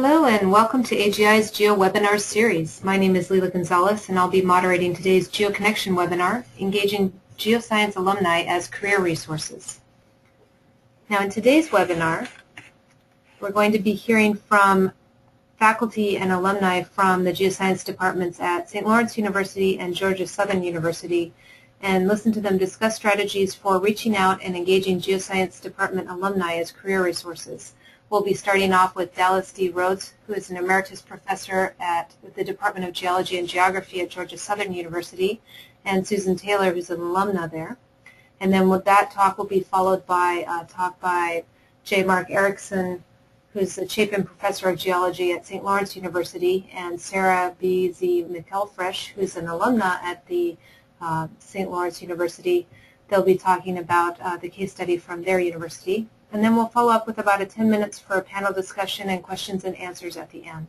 Hello and welcome to AGI's Geo Webinar Series. My name is Leila Gonzalez and I'll be moderating today's Geo Connection webinar, Engaging Geoscience Alumni as Career Resources. Now in today's webinar, we're going to be hearing from faculty and alumni from the Geoscience departments at St. Lawrence University and Georgia Southern University and listen to them discuss strategies for reaching out and engaging Geoscience department alumni as career resources. We'll be starting off with Dallas D. Rhodes, who is an emeritus professor at the Department of Geology and Geography at Georgia Southern University, and Susan Taylor, who's an alumna there. And then with that talk will be followed by a talk by J. Mark Erickson, who's the Chapin Professor of Geology at St. Lawrence University, and Sarah B. Z. McElfresh, who's an alumna at the St. Lawrence University. They'll be talking about the case study from their university. And then we'll follow up with about 10 minutes for a panel discussion and questions and answers at the end.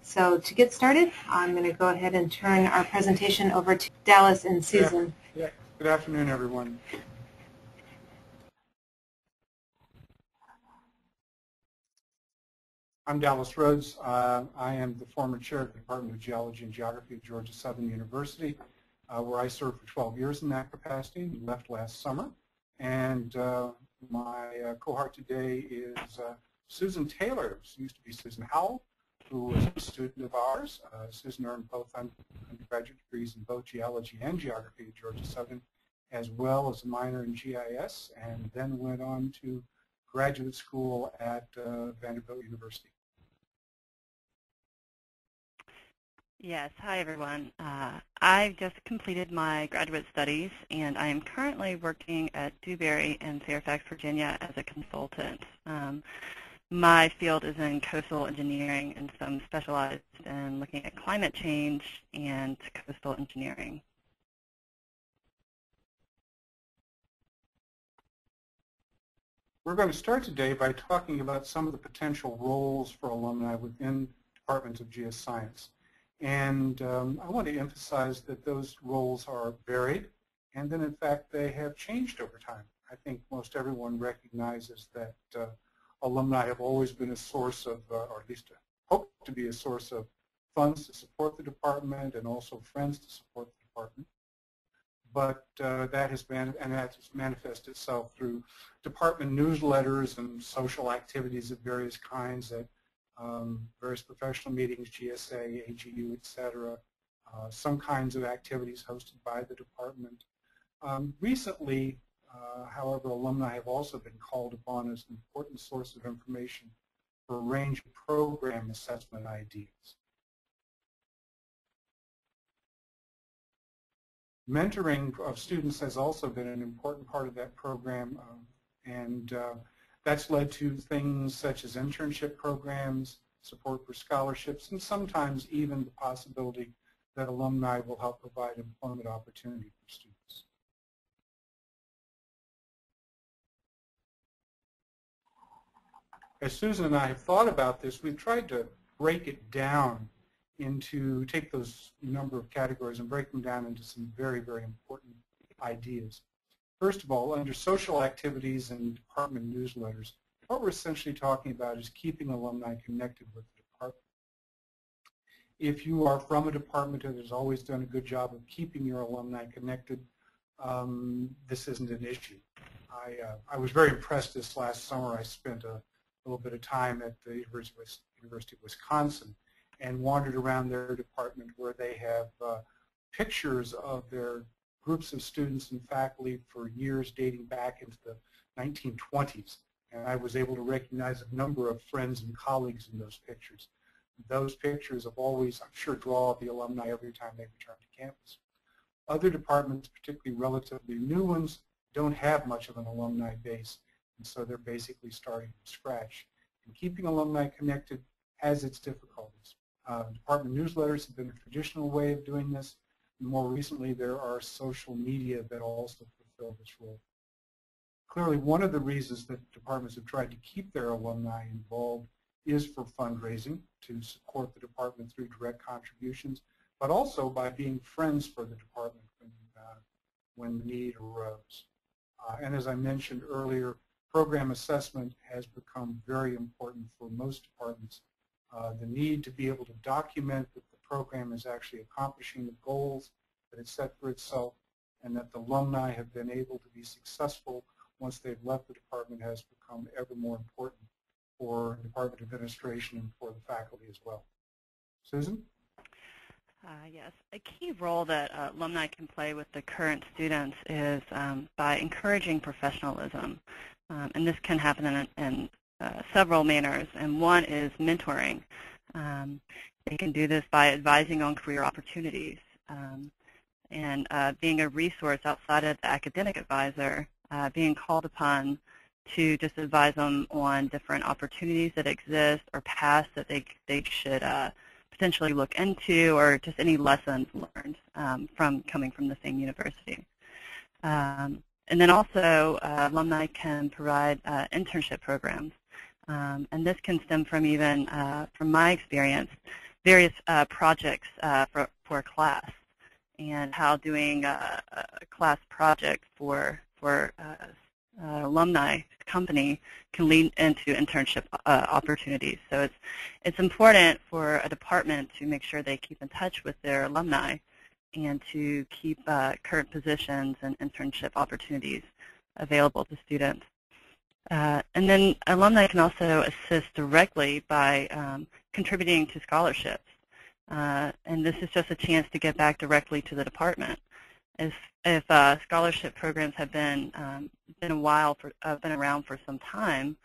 So to get started, I'm going to go ahead and turn our presentation over to Dallas and Susan. Yeah. Good afternoon, everyone. I'm Dallas Rhodes. I am the former chair of the Department of Geology and Geography at Georgia Southern University, where I served for 12 years in that capacity and left last summer. And my cohort today is Susan Taylor, who used to be Susan Howell, who was a student of ours. Susan earned both undergraduate degrees in both geology and geography at Georgia Southern, as well as a minor in GIS, and then went on to graduate school at Vanderbilt University. Yes, hi everyone. I've just completed my graduate studies and I am currently working at Dewberry in Fairfax, Virginia as a consultant. My field is in coastal engineering, and so I'm specialized in looking at climate change and coastal engineering. We're going to start today by talking about some of the potential roles for alumni within departments of geoscience. And I want to emphasize that those roles are varied, and then in fact they have changed over time. I think most everyone recognizes that alumni have always been a source of, or at least hope to be a source of funds to support the department and also friends to support the department. But that has manifested itself through department newsletters and social activities of various kinds that various professional meetings, GSA, AGU, etc., some kinds of activities hosted by the department. Recently, however, alumni have also been called upon as an important source of information for a range of program assessment ideas. Mentoring of students has also been an important part of that program, That's led to things such as internship programs, support for scholarships, and sometimes even the possibility that alumni will help provide employment opportunity for students. As Susan and I have thought about this, we've tried to break it down into, take those number of categories and break them down into some very, very important ideas. First of all, under social activities and department newsletters, what we're essentially talking about is keeping alumni connected with the department. If you are from a department that has always done a good job of keeping your alumni connected, this isn't an issue. I was very impressed this last summer. I spent a little bit of time at the University of Wisconsin and wandered around their department where they have pictures of their groups of students and faculty for years dating back into the 1920s, and I was able to recognize a number of friends and colleagues in those pictures. Those pictures have always, I'm sure, draw the alumni every time they return to campus. Other departments, particularly relatively new ones, don't have much of an alumni base, and so they're basically starting from scratch. And keeping alumni connected has its difficulties. Department newsletters have been a traditional way of doing this. More recently, there are social media that also fulfill this role. Clearly, one of the reasons that departments have tried to keep their alumni involved is for fundraising, to support the department through direct contributions, but also by being friends for the department when the need arose. And as I mentioned earlier, program assessment has become very important for most departments. The need to be able to document that the program is actually accomplishing the goals that it set for itself, and that the alumni have been able to be successful once they've left the department, has become ever more important for department administration and for the faculty as well. Susan? Yes, a key role that alumni can play with the current students is by encouraging professionalism. And this can happen in several manners, and one is mentoring. They can do this by advising on career opportunities and being a resource outside of the academic advisor, being called upon to just advise them on different opportunities that exist or paths that they should potentially look into, or just any lessons learned from coming from the same university. And then also, alumni can provide internship programs. And this can stem from even, from my experience, various projects for class, and how doing a class project for alumni company can lead into internship opportunities. So it's important for a department to make sure they keep in touch with their alumni, and to keep current positions and internship opportunities available to students. And then alumni can also assist directly by contributing to scholarships. And this is just a chance to get back directly to the department. If scholarship programs have been around for some time,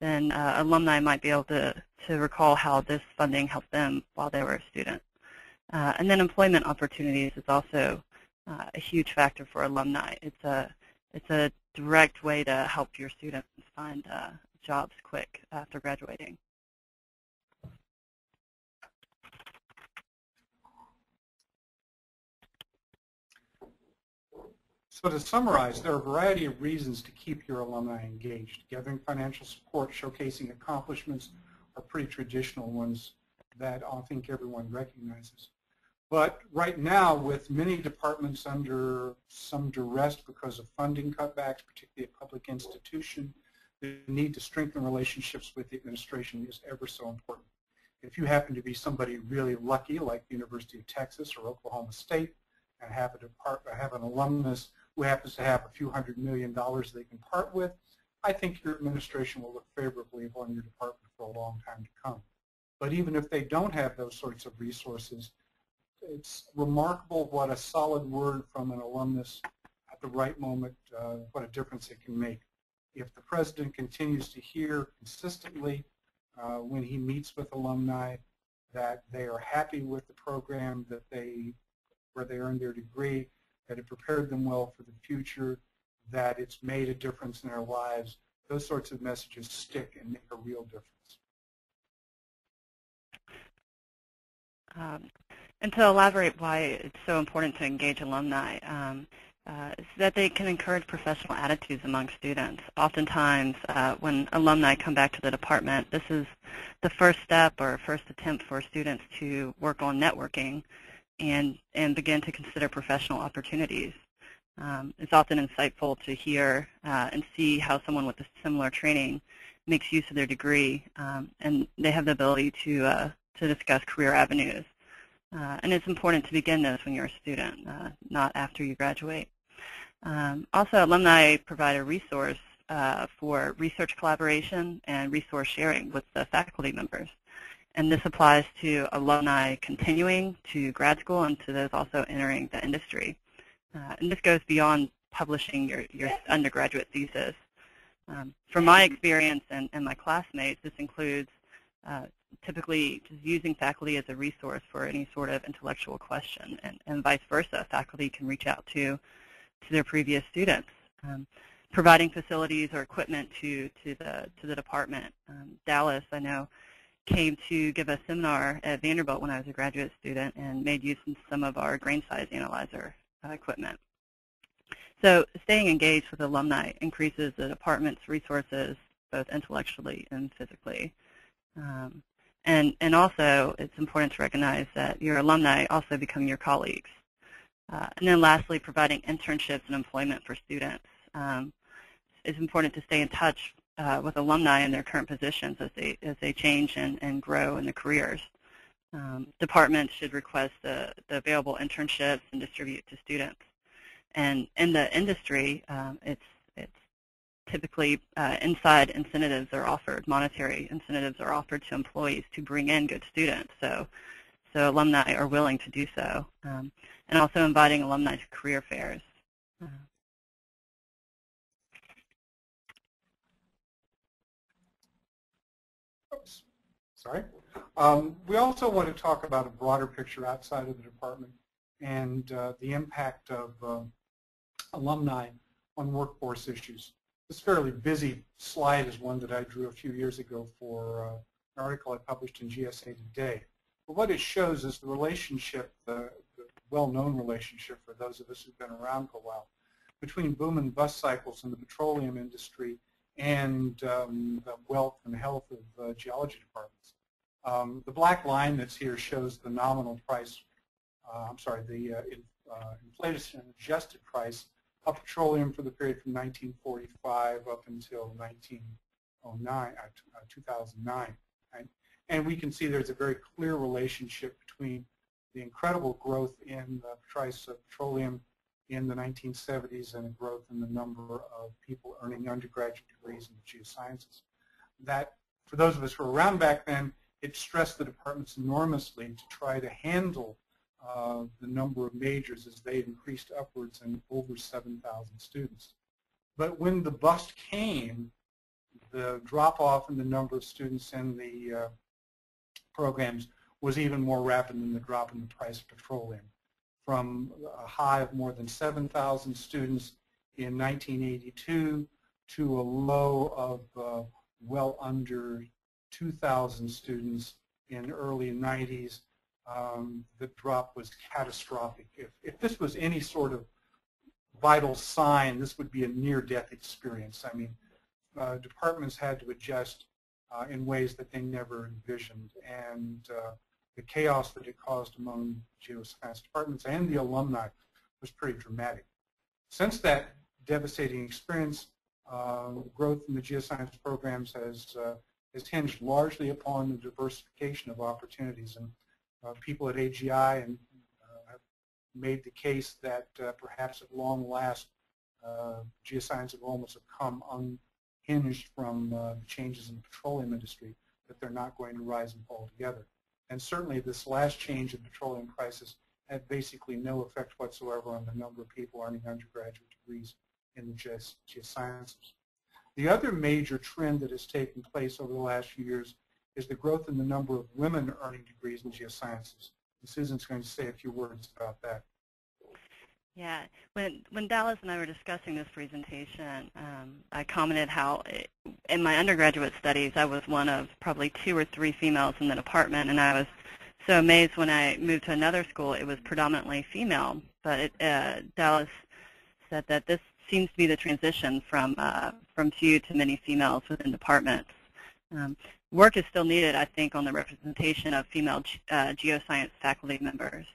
then alumni might be able to recall how this funding helped them while they were a student. And then employment opportunities is also a huge factor for alumni. It's a direct way to help your students find jobs quick after graduating. So to summarize, there are a variety of reasons to keep your alumni engaged. Gathering financial support, showcasing accomplishments are pretty traditional ones that I think everyone recognizes. But right now, with many departments under some duress because of funding cutbacks, particularly at public institutions, the need to strengthen relationships with the administration is ever so important. If you happen to be somebody really lucky, like the University of Texas or Oklahoma State, and have an alumnus who happens to have a few $100 million they can part with, I think your administration will look favorably upon your department for a long time to come. But even if they don't have those sorts of resources, it's remarkable what a solid word from an alumnus at the right moment, what a difference it can make. If the president continues to hear consistently when he meets with alumni that they are happy with the program that where they earned their degree, that it prepared them well for the future, that it's made a difference in their lives, those sorts of messages stick and make a real difference. And to elaborate why it's so important to engage alumni, is that they can encourage professional attitudes among students. Oftentimes, when alumni come back to the department, this is the first step or first attempt for students to work on networking and begin to consider professional opportunities. It's often insightful to hear and see how someone with a similar training makes use of their degree, and they have the ability to discuss career avenues. And it's important to begin those when you're a student, not after you graduate. Also, alumni provide a resource for research collaboration and resource sharing with the faculty members. And this applies to alumni continuing to grad school and to those also entering the industry. And this goes beyond publishing your undergraduate thesis. From my experience and my classmates, this includes typically just using faculty as a resource for any sort of intellectual question, and vice versa. Faculty can reach out to their previous students, providing facilities or equipment to the department. Dallas, I know, came to give a seminar at Vanderbilt when I was a graduate student and made use of some of our grain size analyzer equipment. So staying engaged with alumni increases the department's resources both intellectually and physically. And also, it's important to recognize that your alumni also become your colleagues. And then lastly, providing internships and employment for students. It's important to stay in touch with alumni in their current positions as they change and grow in their careers. Departments should request the available internships and distribute to students. And in the industry, it's typically inside incentives are offered, monetary incentives are offered to employees to bring in good students. So alumni are willing to do so, and also inviting alumni to career fairs. Oops, sorry. We also want to talk about a broader picture outside of the department and the impact of alumni on workforce issues. This fairly busy slide is one that I drew a few years ago for an article I published in GSA Today. But what it shows is the relationship, the well-known relationship for those of us who've been around for a while, between boom and bust cycles in the petroleum industry and the wealth and health of geology departments. The black line that's here shows the nominal price, inflation-adjusted price of petroleum for the period from 1945 up until 2009. Right? And we can see there's a very clear relationship between the incredible growth in the price of petroleum in the 1970s and a growth in the number of people earning undergraduate degrees in the geosciences. That, for those of us who were around back then, it stressed the departments enormously to try to handle the number of majors as they increased upwards and over 7,000 students. But when the bust came, the drop-off in the number of students in the programs was even more rapid than the drop in the price of petroleum. From a high of more than 7,000 students in 1982 to a low of well under 2,000 students in early 90s, the drop was catastrophic. If this was any sort of vital sign, this would be a near-death experience. I mean, departments had to adjust in ways that they never envisioned, and the chaos that it caused among geoscience departments and the alumni was pretty dramatic. Since that devastating experience, growth in the geoscience programs has hinged largely upon the diversification of opportunities, and people at AGI and have made the case that perhaps at long last geoscience enrollments have come unhinged from changes in the petroleum industry, that they're not going to rise and fall together. And certainly this last change in petroleum prices had basically no effect whatsoever on the number of people earning undergraduate degrees in the geosciences. The other major trend that has taken place over the last few years is the growth in the number of women earning degrees in geosciences. And Susan's going to say a few words about that. Yeah, when Dallas and I were discussing this presentation, I commented how in my undergraduate studies I was one of probably 2 or 3 females in the department, and I was so amazed when I moved to another school it was predominantly female. But Dallas said that this seems to be the transition from few to many females within departments. Work is still needed, I think, on the representation of female geoscience faculty members.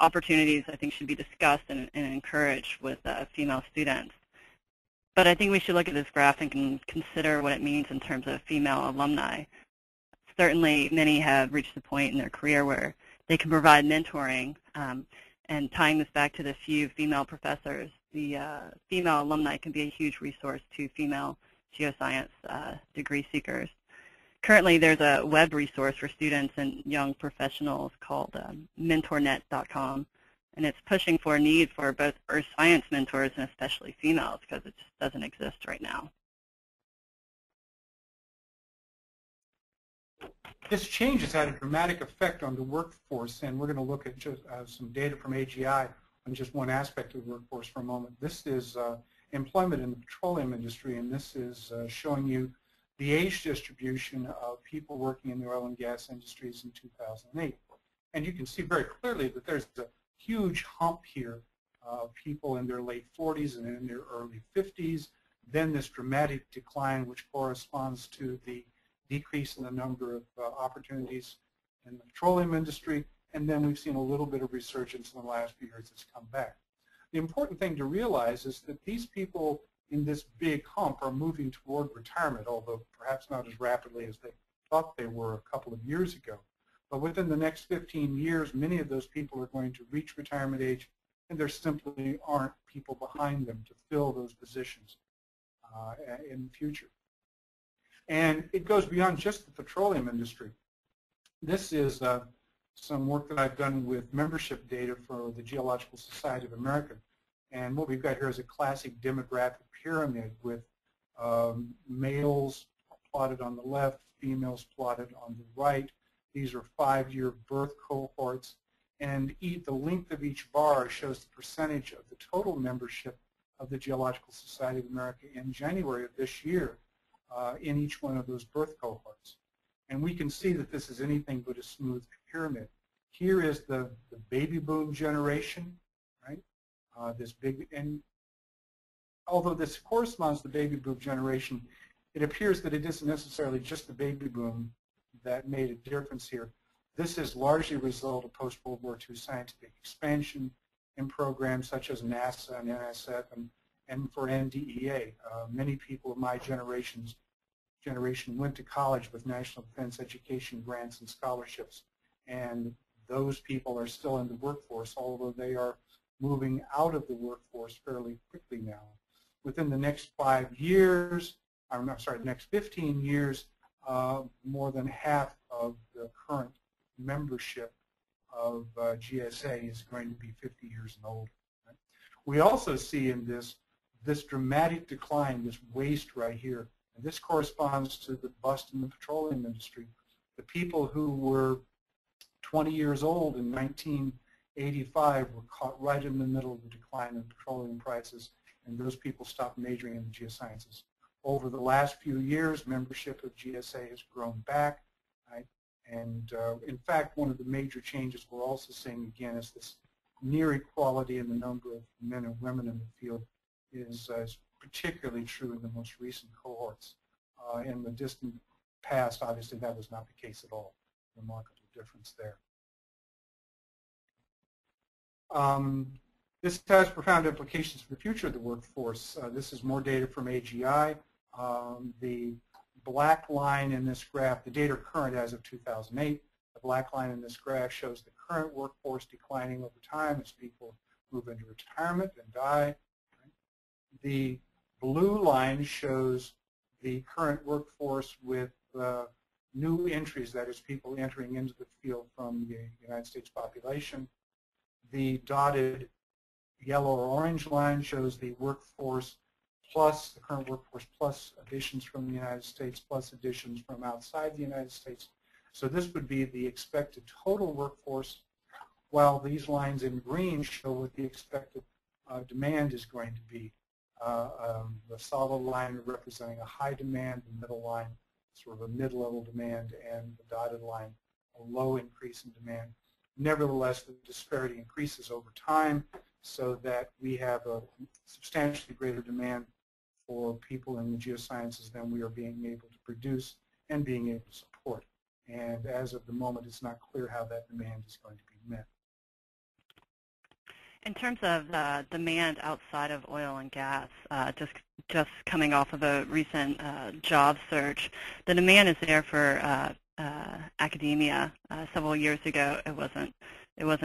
Opportunities, I think, should be discussed and encouraged with female students. But I think we should look at this graph and consider what it means in terms of female alumni. Certainly, many have reached the point in their career where they can provide mentoring. And tying this back to the few female professors, the female alumni can be a huge resource to female geoscience degree seekers. Currently, there's a web resource for students and young professionals called MentorNet.com, and it's pushing for a need for both earth science mentors and especially females, because it just doesn't exist right now. This change has had a dramatic effect on the workforce, and we're going to look at just some data from AGI on just one aspect of the workforce for a moment. This is employment in the petroleum industry, and this is showing you the age distribution of people working in the oil and gas industries in 2008. And you can see very clearly that there's a huge hump here of people in their late 40s and in their early 50s, then this dramatic decline which corresponds to the decrease in the number of opportunities in the petroleum industry, and then we've seen a little bit of resurgence in the last few years that's come back. The important thing to realize is that these people in this big hump are moving toward retirement, although perhaps not as rapidly as they thought they were a couple of years ago. But within the next 15 years, many of those people are going to reach retirement age, and there simply aren't people behind them to fill those positions in the future. And it goes beyond just the petroleum industry. This is some work that I've done with membership data for the Geological Society of America. And what we've got here is a classic demographic pyramid with males plotted on the left, females plotted on the right. These are 5-year birth cohorts. And the length of each bar shows the percentage of the total membership of the Geological Society of America in January of this year in each one of those birth cohorts. And we can see that this is anything but a smooth pyramid. Here is the baby boom generation, right? And although this corresponds to the baby boom generation, it appears that it isn't necessarily just the baby boom that made a difference here. This is largely a result of post-World War II scientific expansion in programs such as NASA and NSF and for NDEA. Many people of my generation went to college with National Defense Education grants and scholarships, and those people are still in the workforce, although they are moving out of the workforce fairly quickly now. Within the next 15 years, more than half of the current membership of GSA is going to be 50 years and older. Right? We also see in this dramatic decline, this waste right here, and this corresponds to the bust in the petroleum industry. The people who were 20 years old in 1985 were caught right in the middle of the decline in petroleum prices, and those people stopped majoring in geosciences. Over the last few years, membership of GSA has grown back, right? And in fact, one of the major changes we're also seeing again is this near equality in the number of men and women in the field is particularly true in the most recent cohorts. In the distant past, obviously, that was not the case at all. Remarkable difference there. This has profound implications for the future of the workforce. This is more data from AGI. The black line in this graph, the data are current as of 2008. The black line in this graph shows the current workforce declining over time as people move into retirement and die. The blue line shows the current workforce with new entries, that is, people entering into the field from the United States population. The dotted yellow or orange line shows the workforce plus, the current workforce plus additions from the United States, plus additions from outside the United States. So this would be the expected total workforce, while these lines in green show what the expected demand is going to be. The solid line representing a high demand, the middle line sort of a mid-level demand, and the dotted line a low increase in demand. Nevertheless, the disparity increases over time so that we have a substantially greater demand for people in the geosciences than we are being able to produce and being able to support. And as of the moment, it's not clear how that demand is going to be met. In terms of demand outside of oil and gas, just coming off of a recent job search, the demand is there for academia. Several years ago, it wasn't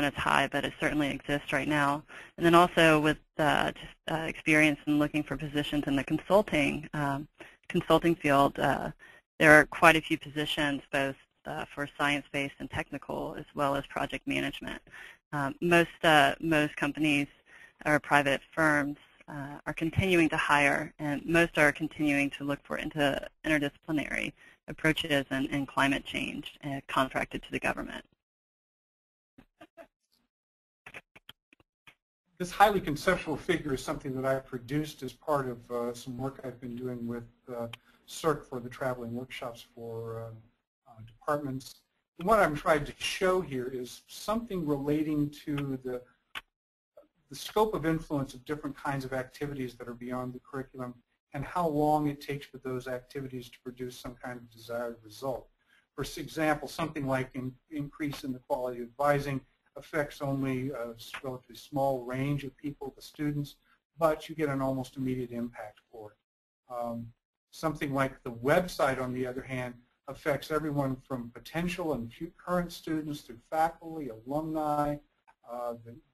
as high, but it certainly exists right now. And then also with experience in looking for positions in the consulting field, there are quite a few positions, both for science-based and technical, as well as project management. Most companies or private firms are continuing to hire, and most are continuing to look for interdisciplinary approaches and climate change contracted to the government. This highly conceptual figure is something that I produced as part of some work I've been doing with SERC for the traveling workshops for departments. What I'm trying to show here is something relating to the scope of influence of different kinds of activities that are beyond the curriculum and how long it takes for those activities to produce some kind of desired result. For example, something like an increase in the quality of advising affects only a relatively small range of people, the students, but you get an almost immediate impact for it. Something like the website, on the other hand, affects everyone from potential and current students through faculty, alumni,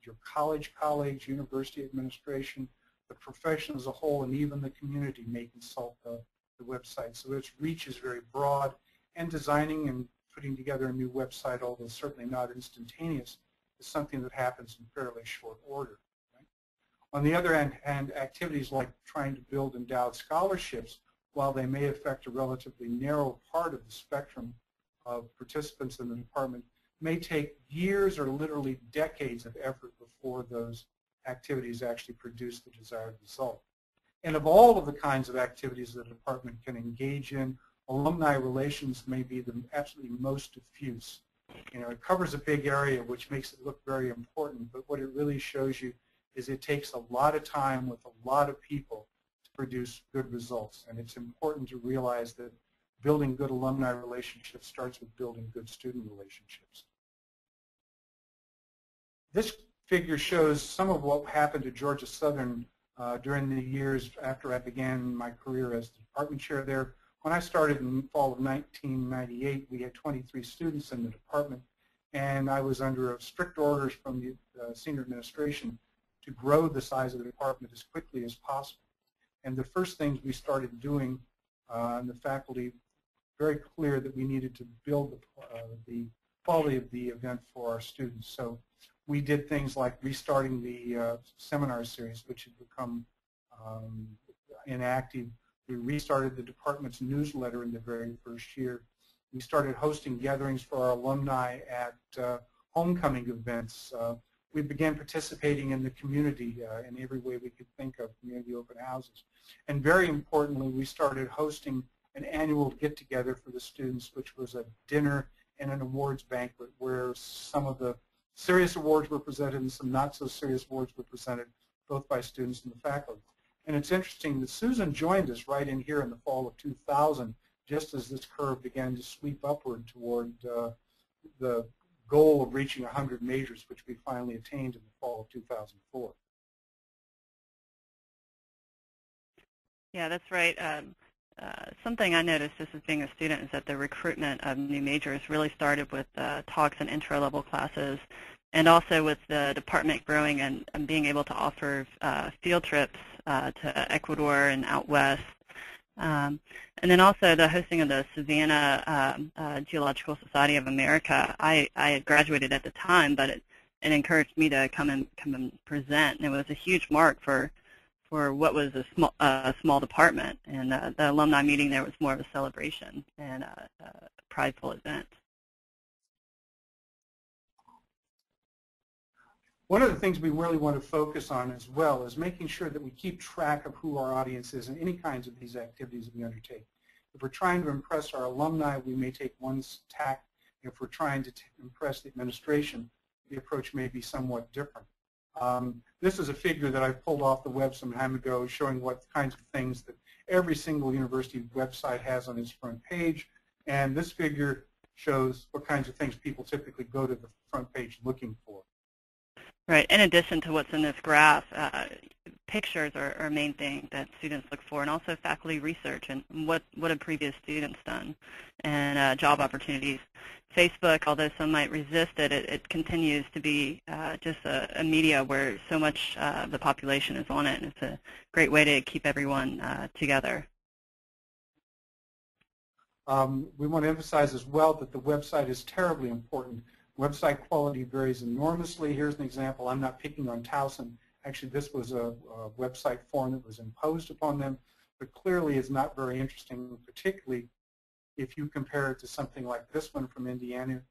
your college colleagues, university administration, the profession as a whole, and even the community may consult the website. So its reach is very broad, and designing and putting together a new website, although certainly not instantaneous, is something that happens in fairly short order. Right? On the other hand, activities like trying to build endowed scholarships, while they may affect a relatively narrow part of the spectrum of participants in the department, may take years or literally decades of effort before those activities actually produce the desired result. And of all of the kinds of activities that a department can engage in, alumni relations may be the absolutely most diffuse. You know, it covers a big area, which makes it look very important, but what it really shows you is it takes a lot of time with a lot of people to produce good results. And it's important to realize that building good alumni relationships starts with building good student relationships. This figure shows some of what happened to Georgia Southern during the years after I began my career as the department chair there. When I started in the fall of 1998, we had 23 students in the department, and I was under strict orders from the senior administration to grow the size of the department as quickly as possible. And the first things we started doing on the faculty, very clear that we needed to build the quality of the event for our students. So we did things like restarting the seminar series, which had become inactive. We restarted the department's newsletter in the very first year. We started hosting gatherings for our alumni at homecoming events. We began participating in the community in every way we could think of, community open houses. And very importantly, we started hosting an annual get-together for the students, which was a dinner and an awards banquet where some of the serious awards were presented and some not so serious awards were presented, both by students and the faculty. And it's interesting that Susan joined us right in here in the fall of 2000, just as this curve began to sweep upward toward the goal of reaching 100 majors, which we finally attained in the fall of 2004. Yeah, that's right. Something I noticed just as being a student is that the recruitment of new majors really started with talks and intro-level classes, and also with the department growing and being able to offer field trips to Ecuador and out west. And then also the hosting of the Savannah Geological Society of America. I had graduated at the time, but it encouraged me to come and present, and it was a huge mark for what was a small department. And the alumni meeting there was more of a celebration and a prideful event. One of the things we really want to focus on as well is making sure that we keep track of who our audience is in any kinds of these activities that we undertake. If we're trying to impress our alumni, we may take one tack. If we're trying to impress the administration, the approach may be somewhat different. This is a figure that I pulled off the web some time ago showing what kinds of things that every single university website has on its front page. And this figure shows what kinds of things people typically go to the front page looking for. Right. In addition to what's in this graph, pictures are a main thing that students look for, and also faculty research and what have previous students done, and job opportunities. Facebook, although some might resist it, it continues to be just a media where so much of the population is on it, and it's a great way to keep everyone together. We want to emphasize as well that the website is terribly important. Website quality varies enormously. Here's an example. I'm not picking on Towson. Actually, this was a website form that was imposed upon them, but clearly is not very interesting, particularly if you compare it to something like this one from Indiana,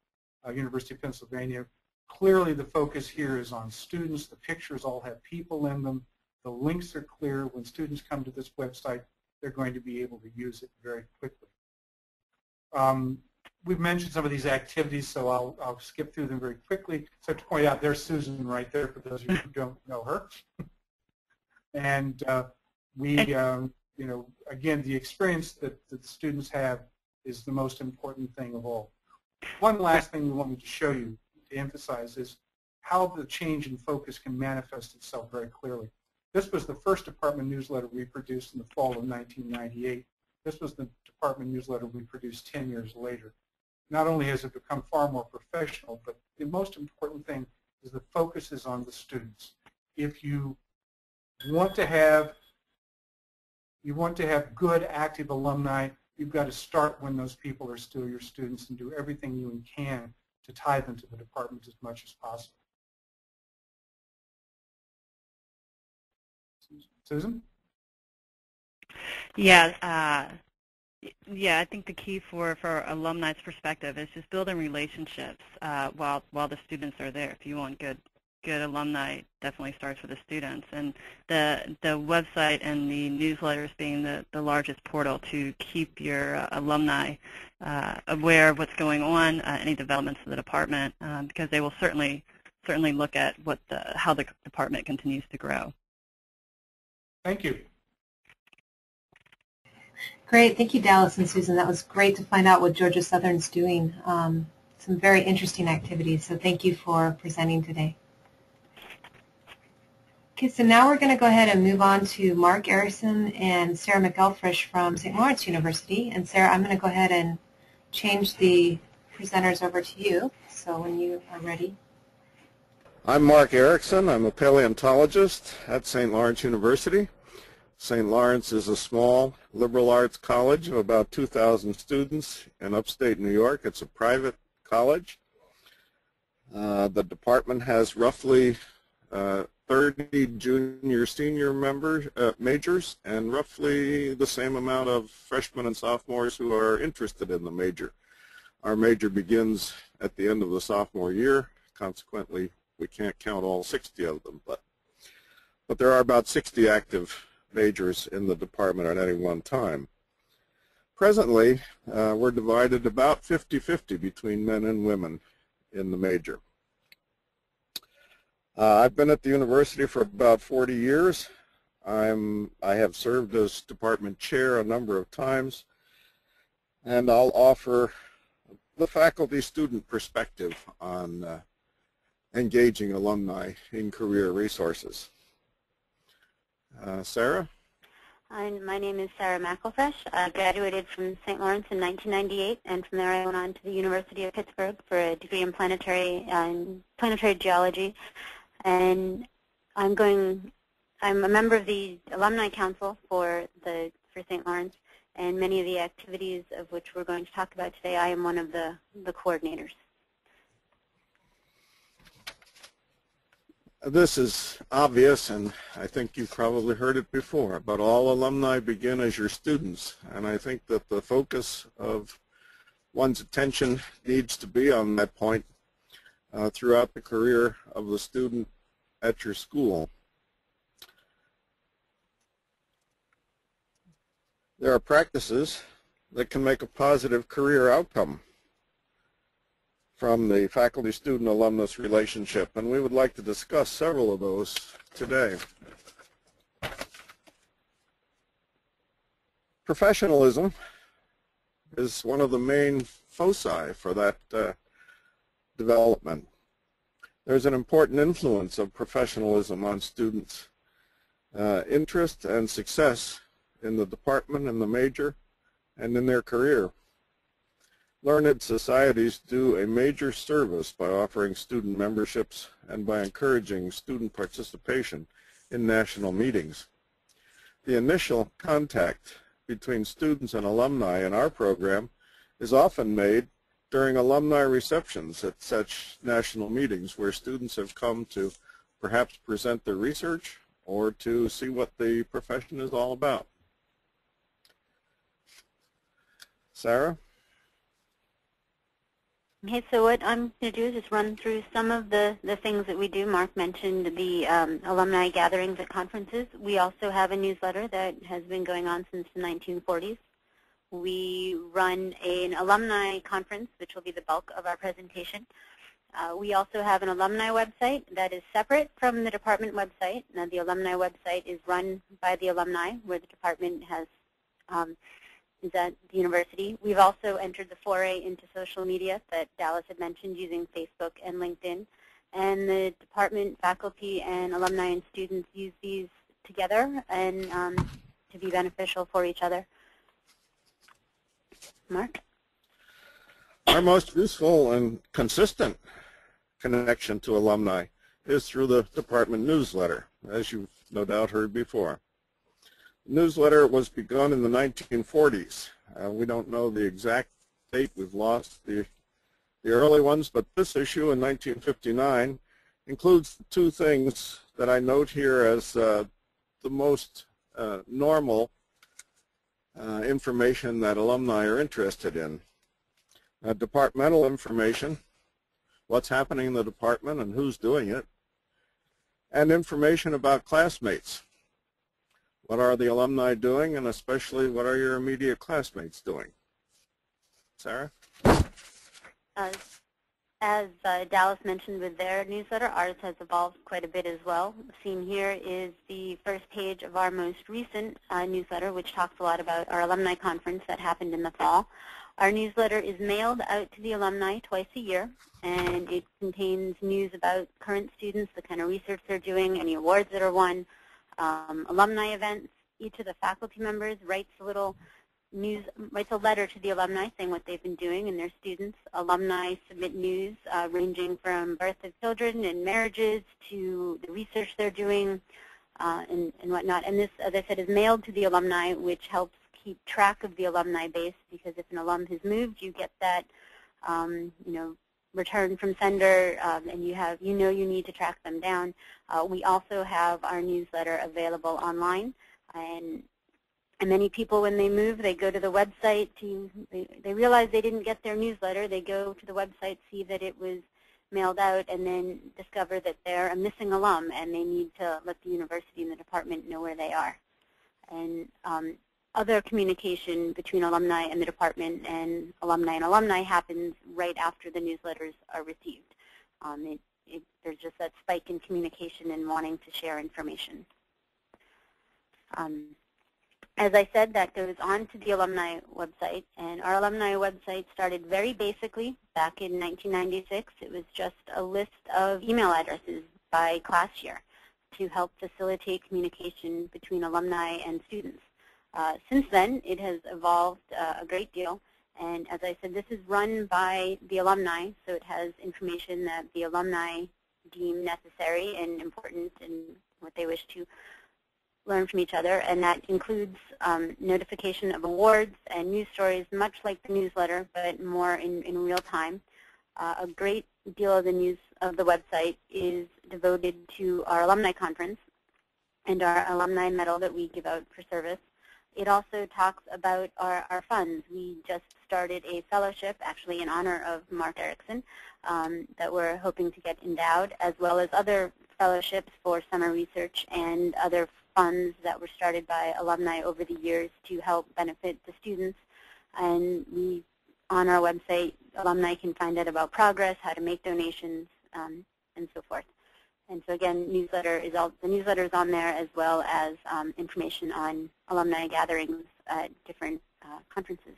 University of Pennsylvania. Clearly, the focus here is on students. The pictures all have people in them. The links are clear. When students come to this website, they're going to be able to use it very quickly. We've mentioned some of these activities, so I'll skip through them very quickly, except to point out there's Susan right there for those of you who don't know her. And you know, again, the experience that the students have is the most important thing of all. One last thing we wanted to show you, to emphasize, is how the change in focus can manifest itself very clearly. This was the first department newsletter we produced in the fall of 1998. This was the department newsletter we produced 10 years later. Not only has it become far more professional, but the most important thing is the focus is on the students. If you want to have good, active alumni, you've got to start when those people are still your students and do everything you can to tie them to the department as much as possible. Susan? Yeah, I think the key for alumni's perspective is just building relationships while the students are there. If you want good alumni, definitely starts with the students. And the website and the newsletters being the largest portal to keep your alumni aware of what's going on, any developments in the department, because they will certainly look at how the department continues to grow. Thank you. Great. Thank you, Dallas and Susan. That was great to find out what Georgia Southern's doing. Some very interesting activities, so thank you for presenting today. Okay, so now we're going to go ahead and move on to Mark Erickson and Sarah McElfresh from St. Lawrence University. And Sarah, I'm going to go ahead and change the presenters over to you, so when you are ready. I'm Mark Erickson. I'm a paleontologist at St. Lawrence University. St. Lawrence is a small liberal arts college of about 2,000 students in upstate New York. It's a private college. The department has roughly 30 junior, senior majors, and roughly the same amount of freshmen and sophomores who are interested in the major. Our major begins at the end of the sophomore year. Consequently, we can't count all 60 of them, but there are about 60 active majors in the department at any one time. Presently, we're divided about 50-50 between men and women in the major. I've been at the university for about 40 years. I have served as department chair a number of times, and I'll offer the faculty-student perspective on engaging alumni in career resources. Sarah? Hi, my name is Sarah McElfresh. I graduated from St. Lawrence in 1998, and from there I went on to the University of Pittsburgh for a degree in planetary geology. And I'm a member of the Alumni Council for St. Lawrence, and many of the activities of which we're going to talk about today, I am one of the coordinators. This is obvious, and I think you've probably heard it before, but all alumni begin as your students, and I think that the focus of one's attention needs to be on that point throughout the career of the student at your school. There are practices that can make a positive career outcome from the faculty-student-alumnus relationship, and we would like to discuss several of those today. Professionalism is one of the main foci for that development. There's an important influence of professionalism on students' interest and success in the department, in the major, and in their career. Learned societies do a major service by offering student memberships and by encouraging student participation in national meetings. The initial contact between students and alumni in our program is often made during alumni receptions at such national meetings where students have come to perhaps present their research or to see what the profession is all about. Sarah? Okay, so what I'm going to do is just run through some of the things that we do. Mark mentioned the alumni gatherings at conferences. We also have a newsletter that has been going on since the 1940s. We run an alumni conference, which will be the bulk of our presentation. We also have an alumni website that is separate from the department website. Now, the alumni website is run by the alumni, where the department has is at the university. We've also entered the foray into social media that Dallas had mentioned, using Facebook and LinkedIn. And the department, faculty, and alumni and students use these together and to be beneficial for each other. Mark? Our most useful and consistent connection to alumni is through the department newsletter, as you've no doubt heard before. The newsletter was begun in the 1940s. We don't know the exact date. We've lost the early ones, but this issue in 1959 includes two things that I note here as the most normal information that alumni are interested in. Departmental information, what's happening in the department and who's doing it, and information about classmates. What are the alumni doing, and especially what are your immediate classmates doing? Sarah? As Dallas mentioned with their newsletter, ours has evolved quite a bit as well. Seen here is the first page of our most recent newsletter, which talks a lot about our alumni conference that happened in the fall. Our newsletter is mailed out to the alumni twice a year, and it contains news about current students, the kind of research they're doing, any awards that are won, alumni events. Each of the faculty members writes a letter to the alumni saying what they've been doing and their students. Alumni submit news ranging from birth of children and marriages to the research they're doing and whatnot. And this, as I said, is mailed to the alumni, which helps keep track of the alumni base, because if an alum has moved, you get that, return from sender, and you need to track them down. We also have our newsletter available online, and many people, when they move, they go to the website they realize they didn't get their newsletter. They go to the website, see that it was mailed out, and then discover that they're a missing alum, and they need to let the university and the department know where they are. And other communication between alumni and the department and alumni happens right after the newsletters are received. There's just that spike in communication and wanting to share information. As I said, that goes on to the alumni website, and our alumni website started very basically back in 1996. It was just a list of email addresses by class year to help facilitate communication between alumni and students. Since then, it has evolved a great deal, and as I said, this is run by the alumni, so it has information that the alumni deem necessary and important and what they wish to learn from each other, and that includes notification of awards and news stories, much like the newsletter, but more in real time. A great deal of the news of the website is devoted to our alumni conference and our alumni medal that we give out for service. It also talks about our funds. We just started a fellowship, actually in honor of Mark Erickson, that we're hoping to get endowed, as well as other fellowships for summer research and other funds that were started by alumni over the years to help benefit the students. And on our website, alumni can find out about progress, how to make donations, and so forth. And so again, the newsletter is on there, as well as information on alumni gatherings at different conferences.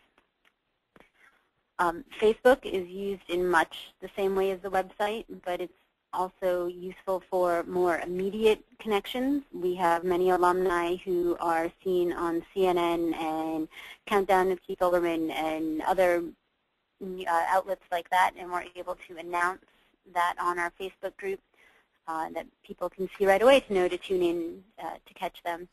Facebook is used in much the same way as the website, but it's also useful for more immediate connections. We have many alumni who are seen on CNN and Countdown with Keith Olbermann and other outlets like that, and we're able to announce that on our Facebook group. That people can see right away to know to tune in to catch them.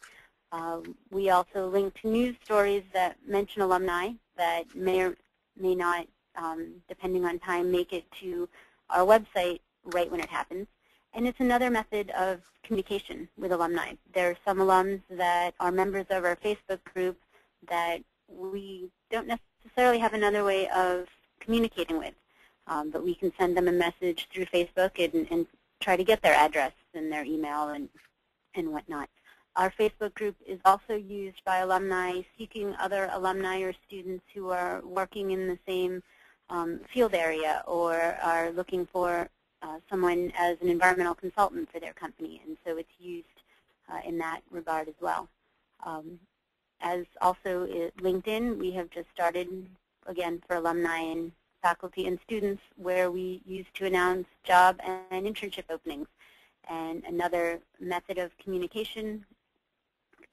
We also link to news stories that mention alumni that may or may not, depending on time, make it to our website right when it happens. And it's another method of communication with alumni. There are some alums that are members of our Facebook group that we don't necessarily have another way of communicating with, but we can send them a message through Facebook and try to get their address and their email and whatnot. Our Facebook group is also used by alumni seeking other alumni or students who are working in the same field area or are looking for someone as an environmental consultant for their company, and so it's used in that regard as well. As also LinkedIn, we have just started, again, for alumni and faculty and students, where we used to announce job and internship openings. And another method of communication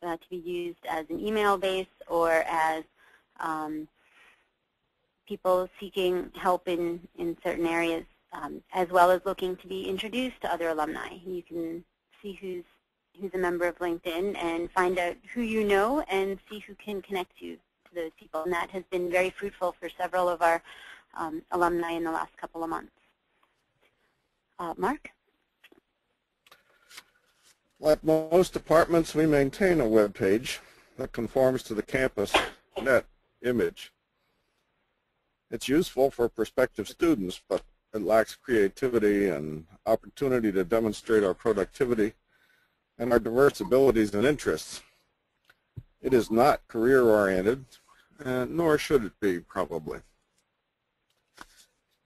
to be used as an email base or as people seeking help in certain areas, as well as looking to be introduced to other alumni. You can see who's a member of LinkedIn and find out who you know and see who can connect you to those people. And that has been very fruitful for several of our alumni in the last couple of months. Mark? Like most departments, we maintain a web page that conforms to the campus net image. It's useful for prospective students, but it lacks creativity and opportunity to demonstrate our productivity and our diverse abilities and interests. It is not career-oriented, nor should it be, probably.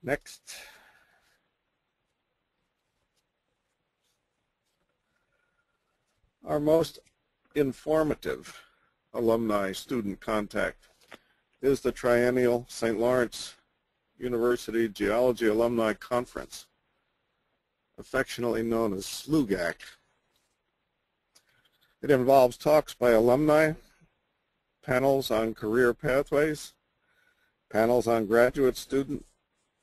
Next. Our most informative alumni student contact is the triennial St. Lawrence University Geology Alumni Conference, affectionately known as SLUGAC. It involves talks by alumni, panels on career pathways, panels on graduate student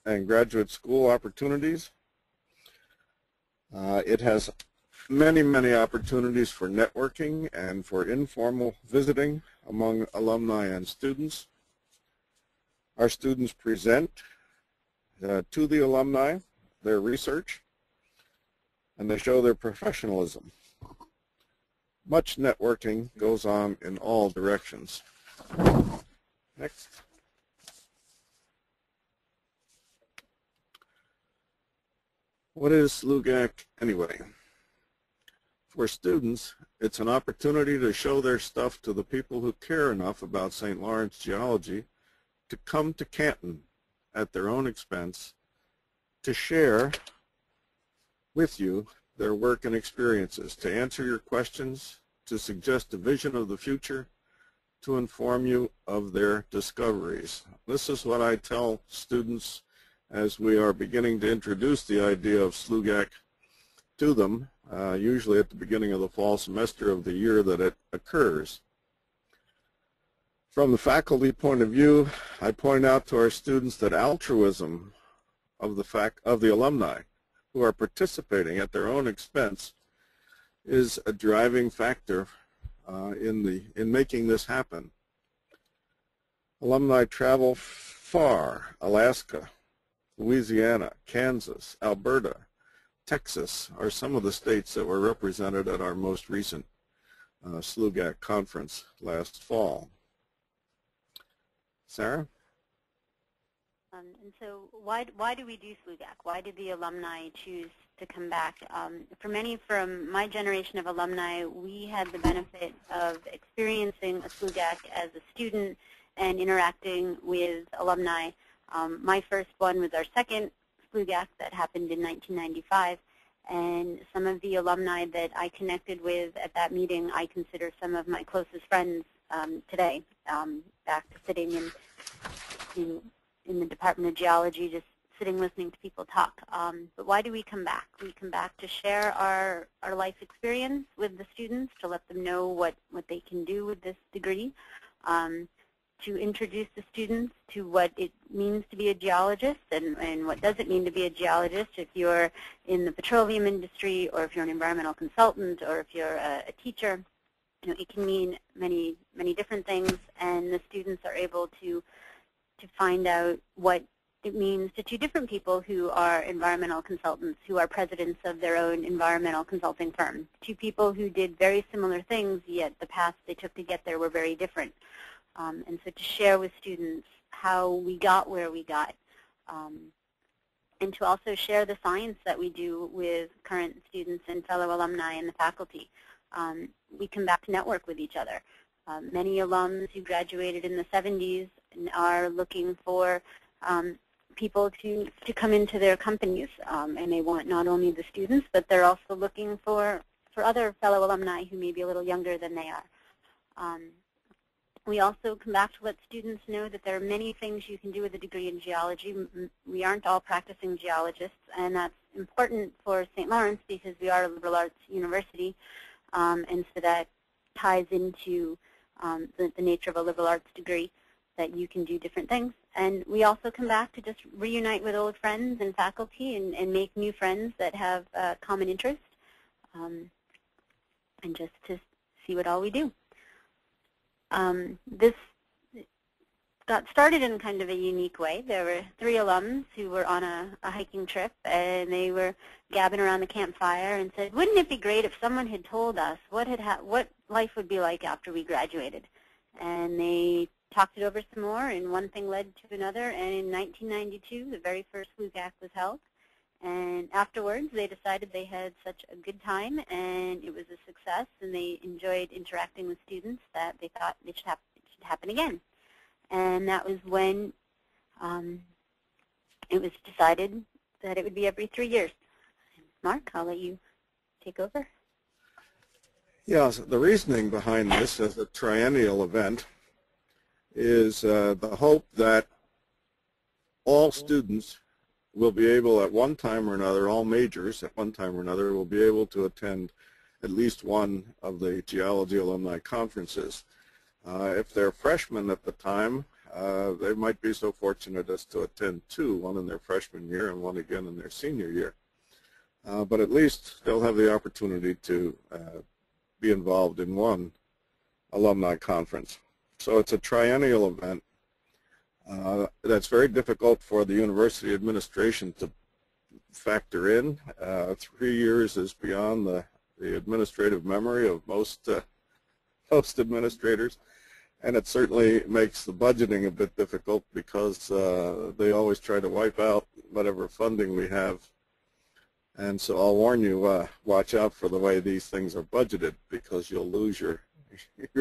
and graduate school opportunities. It has many opportunities for networking and for informal visiting among alumni and students. Our students present to the alumni their research, and they show their professionalism. Much networking goes on in all directions. Next. What is SLUGAC anyway? For students, it's an opportunity to show their stuff to the people who care enough about St. Lawrence geology to come to Canton at their own expense to share with you their work and experiences, to answer your questions, to suggest a vision of the future, to inform you of their discoveries. This is what I tell students as we are beginning to introduce the idea of SLUGAC to them, usually at the beginning of the fall semester of the year that it occurs. From the faculty point of view, I point out to our students that altruism of the alumni who are participating at their own expense is a driving factor in making this happen. Alumni travel far: Alaska, Louisiana, Kansas, Alberta, Texas are some of the states that were represented at our most recent SLUGAC conference last fall. Sarah? And so why do we do SLUGAC? Why did the alumni choose to come back? For many from my generation of alumni, we had the benefit of experiencing a SLUGAC as a student and interacting with alumni. My first one was our second SLUGAC that happened in 1995, and some of the alumni that I connected with at that meeting I consider some of my closest friends today, back to sitting in the Department of Geology, just sitting listening to people talk. But why do we come back? We come back to share our life experience with the students, to let them know what they can do with this degree, to introduce the students to what it means to be a geologist and what does it mean to be a geologist if you're in the petroleum industry or if you're an environmental consultant or if you're a teacher. You know, it can mean many different things, and the students are able to find out what it means to two different people who are environmental consultants, who are presidents of their own environmental consulting firm. Two people who did very similar things, yet the paths they took to get there were very different. And so to share with students how we got where we got, and to also share the science that we do with current students and fellow alumni and the faculty. We come back to network with each other. Many alums who graduated in the 70s are looking for people to come into their companies, and they want not only the students, but they're also looking for other fellow alumni who may be a little younger than they are. We also come back to let students know that there are many things you can do with a degree in geology. We aren't all practicing geologists, and that's important for St. Lawrence because we are a liberal arts university, and so that ties into the nature of a liberal arts degree, that you can do different things. And we also come back to just reunite with old friends and faculty and make new friends that have common interest, and just to see what all we do. This got started in kind of a unique way. There were three alums who were on a hiking trip, and they were gabbing around the campfire and said, wouldn't it be great if someone had told us what life would be like after we graduated? And they talked it over some more, and one thing led to another, and in 1992, the very first SLUGAC was held. And afterwards, they decided they had such a good time, and it was a success, and they enjoyed interacting with students that they thought it should happen again. And that was when it was decided that it would be every 3 years. Mark, I'll let you take over. Yeah, so the reasoning behind this as a triennial event is the hope that all students will be able at one time or another, all majors at one time or another, will be able to attend at least one of the geology alumni conferences. If they're freshmen at the time, they might be so fortunate as to attend two, one in their freshman year and one again in their senior year. But at least they'll have the opportunity to be involved in one alumni conference. So it's a triennial event that's very difficult for the university administration to factor in. 3 years is beyond the administrative memory of most administrators, and it certainly makes the budgeting a bit difficult because they always try to wipe out whatever funding we have. And so I'll warn you, watch out for the way these things are budgeted, because you'll lose your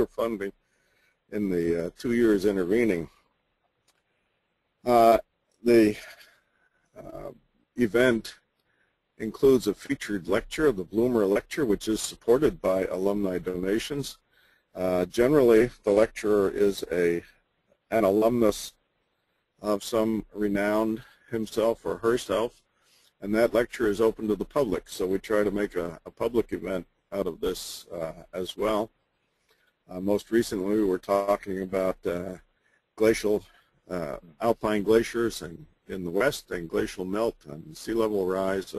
funding in the 2 years intervening. The event includes a featured lecture, the Bloomer Lecture, which is supported by alumni donations. Generally, the lecturer is an alumnus of some renowned himself or herself, and that lecture is open to the public, so we try to make a public event out of this as well. Most recently, we were talking about alpine glaciers in the West and glacial melt and sea level rise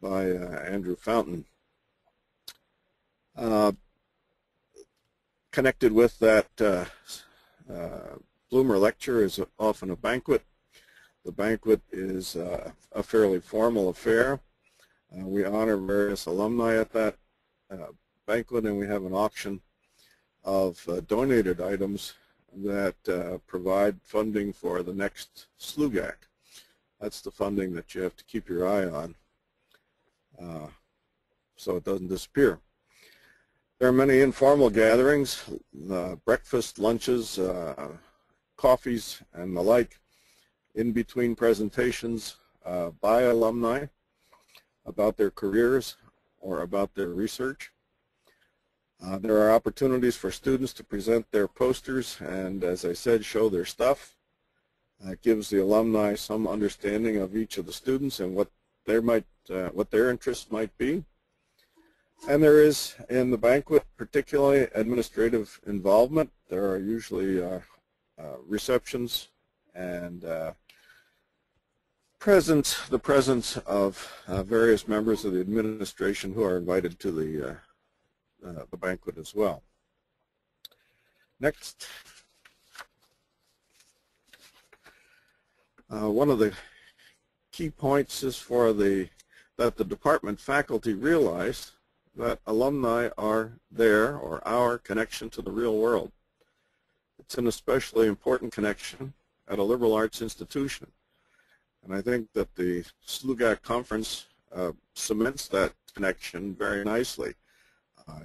by Andrew Fountain. Connected with that Bloomer Lecture is often a banquet. The banquet is a fairly formal affair. We honor various alumni at that banquet, and we have an auction of donated items that provide funding for the next SLUGAC. That's the funding that you have to keep your eye on so it doesn't disappear. There are many informal gatherings, breakfast, lunches, coffees, and the like, in between presentations by alumni about their careers or about their research. There are opportunities for students to present their posters and, as I said, show their stuff. It gives the alumni some understanding of each of the students and what their interests might be. And there is, in the banquet particularly, administrative involvement. There are usually receptions and the presence of various members of the administration who are invited to the banquet as well. Next. One of the key points is that the department faculty realize that alumni are our connection to the real world. It's an especially important connection at a liberal arts institution. And I think that the SLUGAC conference cements that connection very nicely.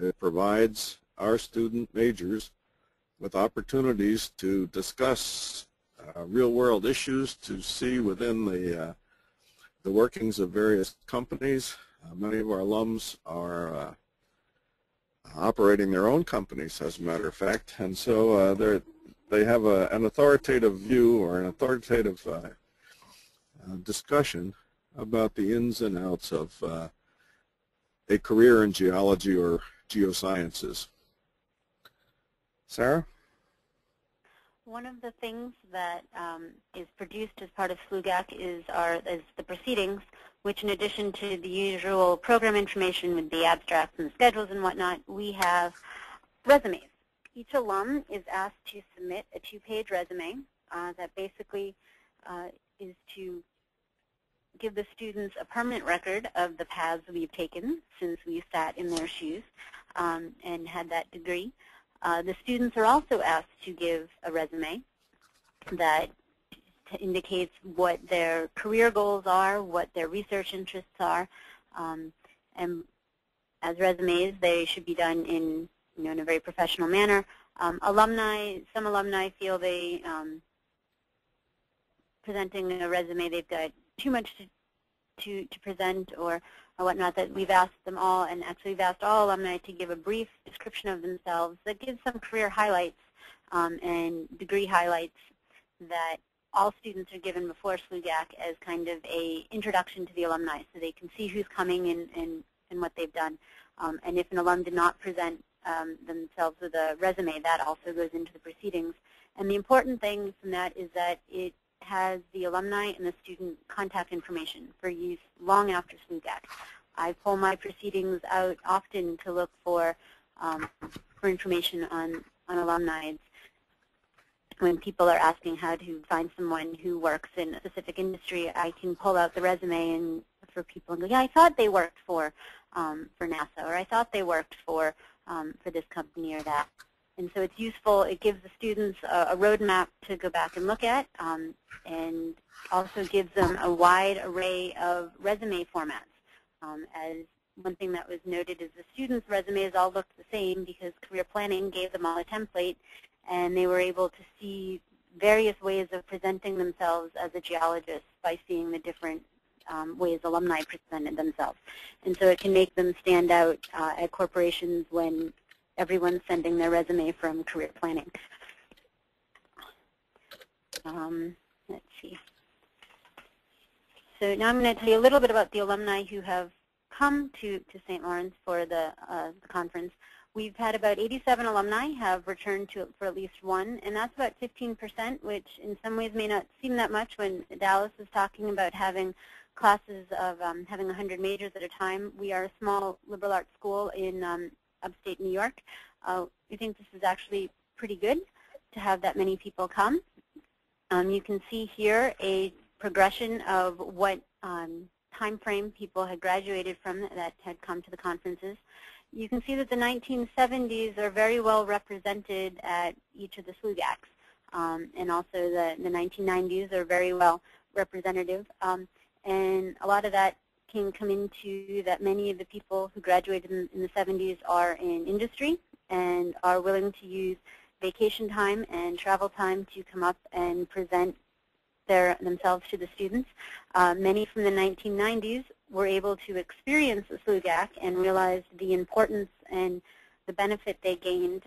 It provides our student majors with opportunities to discuss real-world issues, to see within the workings of various companies. Many of our alums are operating their own companies, as a matter of fact, and so they have an authoritative view or an authoritative discussion about the ins and outs of a career in geology or geosciences. Sarah? One of the things that is produced as part of SLUGAC is the proceedings, which in addition to the usual program information with the abstracts and schedules and whatnot, we have resumes. Each alum is asked to submit a two-page resume that basically is to give the students a permanent record of the paths we've taken since we sat in their shoes and had that degree. The students are also asked to give a resume that indicates what their career goals are, what their research interests are, and as resumes, they should be done in, in a very professional manner. Some alumni feel they, presenting a resume, they've got too much to present or whatnot, that we've asked them all, and actually we've asked all alumni to give a brief description of themselves that gives some career highlights and degree highlights that all students are given before SLUGAC as kind of an introduction to the alumni, so they can see who's coming and what they've done. And if an alum did not present themselves with a resume, that also goes into the proceedings. And the important thing from that is that it has the alumni and the student contact information for use long after SLUGAC. I pull my proceedings out often to look for information on alumni when people are asking how to find someone who works in a specific industry. I can pull out the resume and for people and go, yeah, I thought they worked for NASA, or I thought they worked for this company or that. And so it's useful. It gives the students a roadmap to go back and look at, and also gives them a wide array of resume formats. As one thing that was noted is the students' resumes all looked the same because career planning gave them all a template, and they were able to see various ways of presenting themselves as a geologist by seeing the different ways alumni presented themselves. And so it can make them stand out at corporations when everyone's sending their resume from career planning. Let's see. So now I'm going to tell you a little bit about the alumni who have come to St. Lawrence for the conference. We've had about 87 alumni have returned to it for at least one, and that's about 15%, which in some ways may not seem that much when Dallas is talking about having classes of having 100 majors at a time. We are a small liberal arts school in upstate New York. We think this is actually pretty good to have that many people come. You can see here a progression of what time frame people had graduated from that had come to the conferences. You can see that the 1970s are very well represented at each of the SLUGACs, and also the 1990s are very well representative, and a lot of that can come into that many of the people who graduated in the 70s are in industry and are willing to use vacation time and travel time to come up and present themselves to the students. Many from the 1990s were able to experience the SLUGAC and realized the importance and the benefit they gained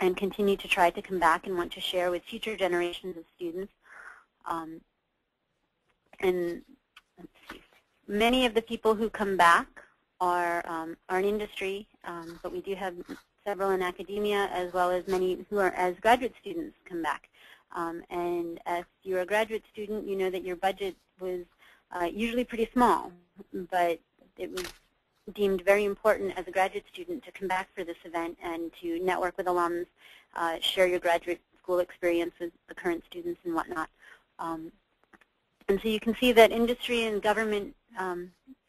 and continue to try to come back and want to share with future generations of students. And let's see. Many of the people who come back are in industry, but we do have several in academia, as well as many who are as graduate students come back. And if you're a graduate student, you know that your budget was usually pretty small, but it was deemed very important as a graduate student to come back for this event and to network with alums, share your graduate school experience with the current students and whatnot. And so you can see that industry and government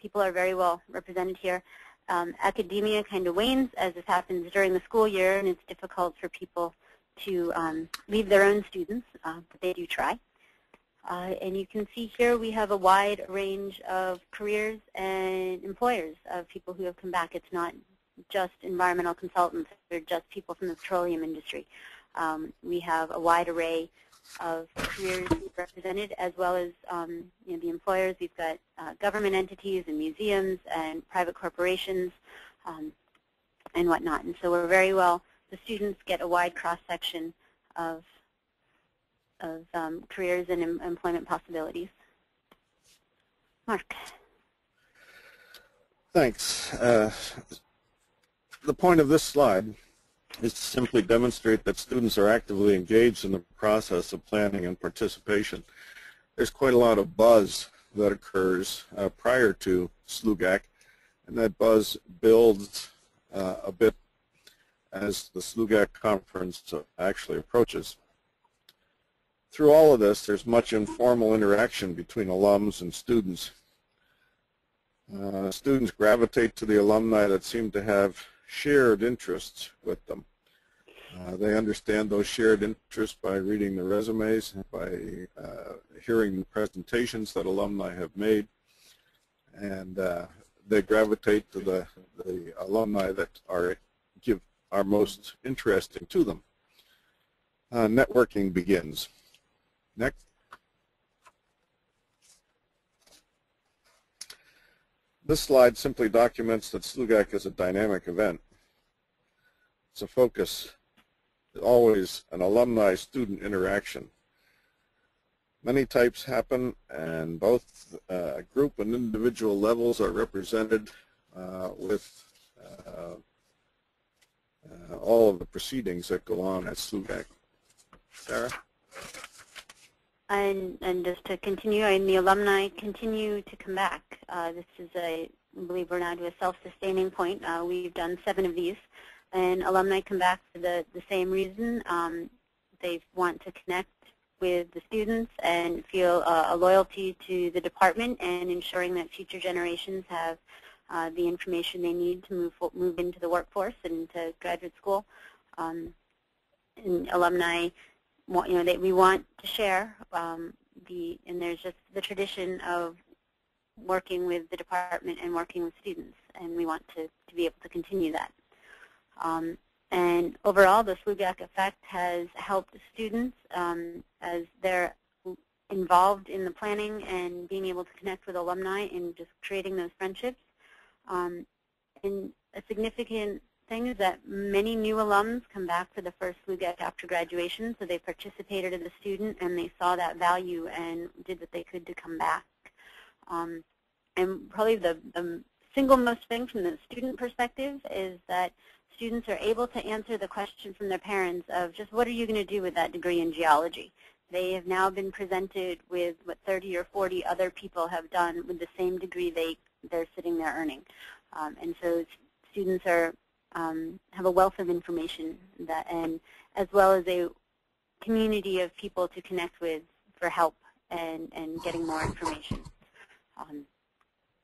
people are very well represented here. Academia kind of wanes as this happens during the school year, and it's difficult for people to leave their own students, but they do try. And you can see here we have a wide range of careers and employers of people who have come back. It's not just environmental consultants or just people from the petroleum industry. We have a wide array of careers represented, as well as the employers. We've got government entities and museums and private corporations and whatnot. And so we're very well, the students get a wide cross-section of careers and employment possibilities. Mark. Thanks. The point of this slide is to simply demonstrate that students are actively engaged in the process of planning and participation. There's quite a lot of buzz that occurs prior to SLUGAC, and that buzz builds a bit as the SLUGAC conference actually approaches. Through all of this, there's much informal interaction between alums and students. Students gravitate to the alumni that seem to have shared interests with them. They understand those shared interests by reading the resumes, by hearing the presentations that alumni have made, and they gravitate to the alumni that are most interesting to them. Networking begins. Next. This slide simply documents that SLUGAC is a dynamic event. It's a focus, always an alumni-student interaction. Many types happen, and both group and individual levels are represented with all of the proceedings that go on at SLUGAC. Sarah? And just to continue, and the alumni continue to come back. This is, I believe we're now to a self-sustaining point. We've done 7 of these, and alumni come back for the same reason. They want to connect with the students and feel a loyalty to the department and ensuring that future generations have the information they need to move into the workforce and to graduate school. And alumni, you know, that we want to share, and there's just the tradition of working with the department and working with students, and we want to be able to continue that. And overall, the SLUGAC effect has helped students as they're involved in the planning and being able to connect with alumni and just creating those friendships. And a significant thing is that many new alums come back for the first SLUGAC after graduation, so they participated as a student and they saw that value and did what they could to come back. And probably the single most thing from the student perspective is that students are able to answer the question from their parents of just what are you going to do with that degree in geology? They have now been presented with what 30 or 40 other people have done with the same degree they're sitting there earning. And so students are have a wealth of information, and as well as a community of people to connect with for help and getting more information.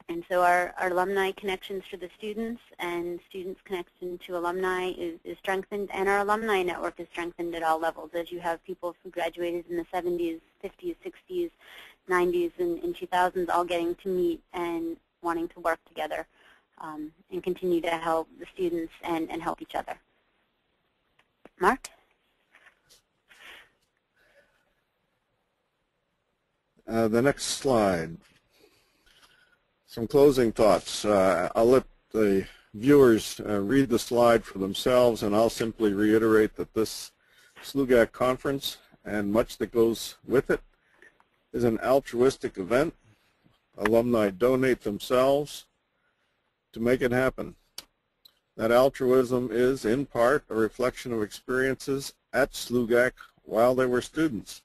And so our alumni connections to the students and students' connection to alumni is strengthened, and our alumni network is strengthened at all levels, as you have people who graduated in the 70s, 50s, 60s, 90s, and 2000s all getting to meet and wanting to work together. And continue to help the students and help each other. Mark? The next slide. Some closing thoughts. I'll let the viewers read the slide for themselves, and I'll simply reiterate that this SLUGAC conference and much that goes with it is an altruistic event. Alumni donate themselves to make it happen. That altruism is, in part, a reflection of experiences at SLUGAC while they were students.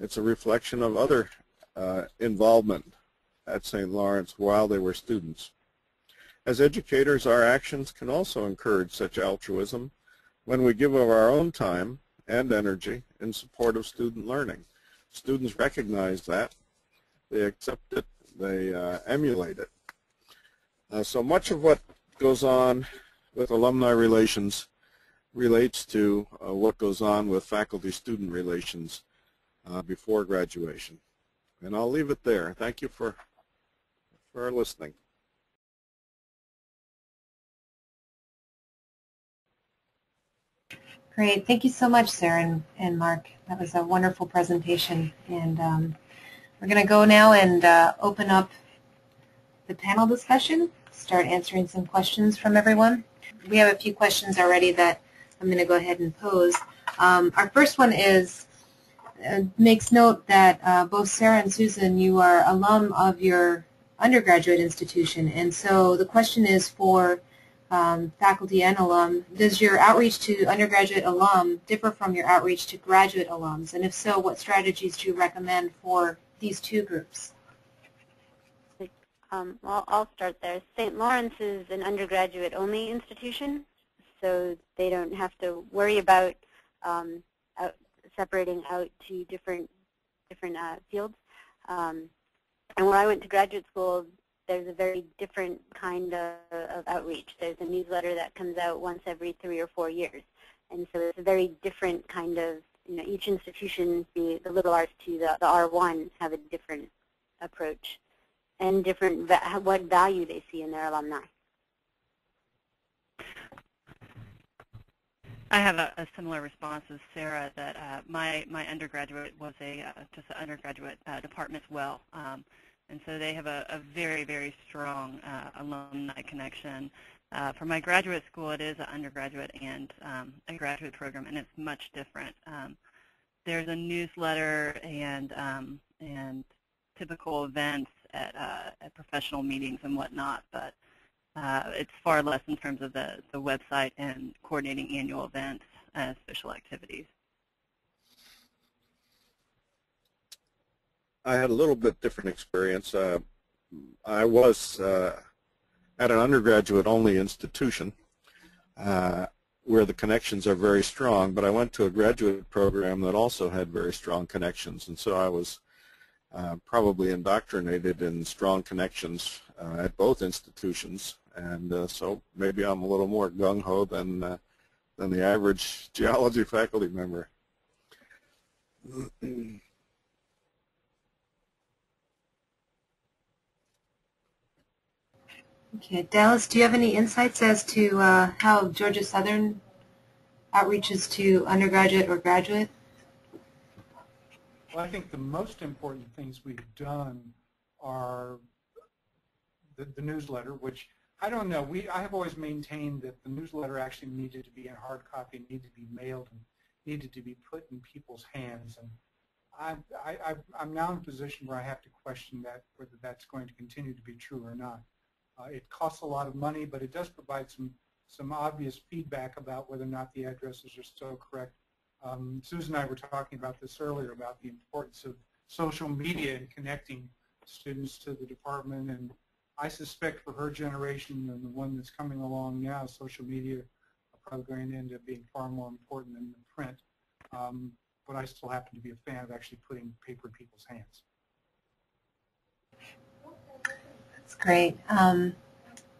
It's a reflection of other involvement at St. Lawrence while they were students. As educators, our actions can also encourage such altruism when we give of our own time and energy in support of student learning. Students recognize that, they accept it, they emulate it. So much of what goes on with alumni relations relates to what goes on with faculty-student relations before graduation. And I'll leave it there. Thank you for listening. Great. Thank you so much, Sarah and Mark. That was a wonderful presentation. And we're going to go now and open up the panel discussion. Start answering some questions from everyone. We have a few questions already that I'm going to go ahead and pose. Our first one is, makes note that both Sarah and Susan, you are alum of your undergraduate institution, and so the question is for faculty and alum, does your outreach to undergraduate alum differ from your outreach to graduate alums? And if so, what strategies do you recommend for these two groups? Well, I'll start there. St. Lawrence is an undergraduate-only institution, so they don't have to worry about separating out to different fields. And when I went to graduate school, there's a very different kind of outreach. There's a newsletter that comes out once every 3 or 4 years, and so it's a very different kind of, you know, each institution, the liberal arts to the R1, have a different approach and different what value they see in their alumni. I have a similar response as Sarah, that my undergraduate was just an undergraduate department as well, and so they have a very, very strong alumni connection. For my graduate school, it is an undergraduate and a graduate program, and it's much different. There's a newsletter and typical events at professional meetings and whatnot, but it's far less in terms of the website and coordinating annual events and social activities. I had a little bit different experience. I was at an undergraduate-only institution where the connections are very strong, but I went to a graduate program that also had very strong connections, and so I was probably indoctrinated in strong connections at both institutions, and so maybe I'm a little more gung-ho than the average geology faculty member. Okay, Dallas, do you have any insights as to how Georgia Southern outreaches to undergraduate or graduate? Well, I think the most important things we've done are the newsletter, which I don't know. I have always maintained that the newsletter actually needed to be in hard copy, needed to be mailed, and needed to be put in people's hands. And I'm now in a position where I have to question that, whether that's going to continue to be true or not. It costs a lot of money, but it does provide some obvious feedback about whether or not the addresses are still correct. Susan and I were talking about this earlier, about the importance of social media and connecting students to the department, and I suspect for her generation and the one that's coming along now, social media are probably going to end up being far more important than the print, but I still happen to be a fan of actually putting paper in people's hands. That's great.